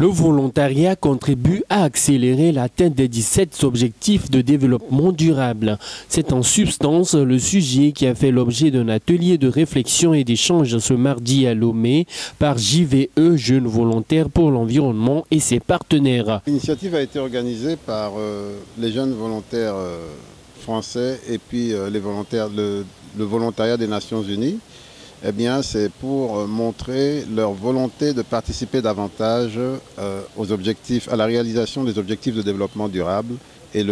Le volontariat contribue à accélérer l'atteinte des 17 objectifs de développement durable. C'est en substance le sujet qui a fait l'objet d'un atelier de réflexion et d'échange ce mardi à Lomé par JVE, Jeune Volontaire pour l'Environnement, et ses partenaires. L'initiative a été organisée par les jeunes volontaires français et puis les volontaires, le volontariat des Nations Unies. Eh bien, c'est pour montrer leur volonté de participer davantage aux objectifs, à la réalisation des objectifs de développement durable et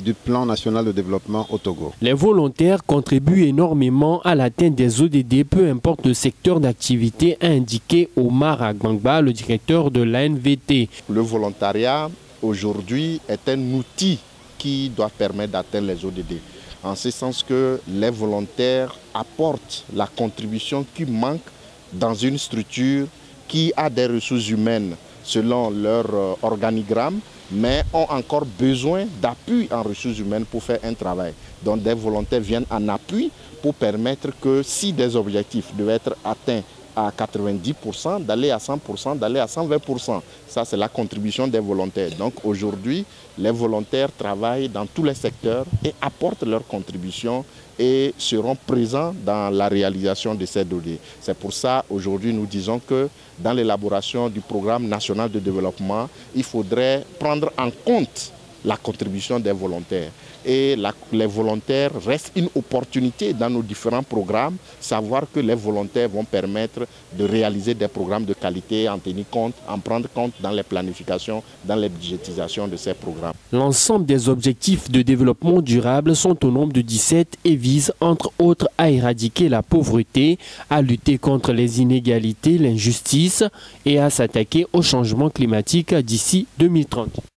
du plan national de développement au Togo. Les volontaires contribuent énormément à l'atteinte des ODD, peu importe le secteur d'activité, a indiqué Omar Agbangba, le directeur de l'ANVT. Le volontariat, aujourd'hui, est un outil qui doit permettre d'atteindre les ODD. En ce sens que les volontaires apportent la contribution qui manque dans une structure qui a des ressources humaines selon leur organigramme, mais ont encore besoin d'appui en ressources humaines pour faire un travail. Donc des volontaires viennent en appui pour permettre que si des objectifs devaient être atteints à 90%, d'aller à 100%, d'aller à 120%. Ça, c'est la contribution des volontaires. Donc aujourd'hui, les volontaires travaillent dans tous les secteurs et apportent leur contribution et seront présents dans la réalisation de ces données. C'est pour ça, aujourd'hui, nous disons que dans l'élaboration du programme national de développement, il faudrait prendre en compte la contribution des volontaires. Et les volontaires restent une opportunité dans nos différents programmes, savoir que les volontaires vont permettre de réaliser des programmes de qualité, en tenir compte, en prendre compte dans les planifications, dans les budgétisations de ces programmes. L'ensemble des objectifs de développement durable sont au nombre de 17 et visent entre autres à éradiquer la pauvreté, à lutter contre les inégalités, l'injustice et à s'attaquer au changement climatique d'ici 2030.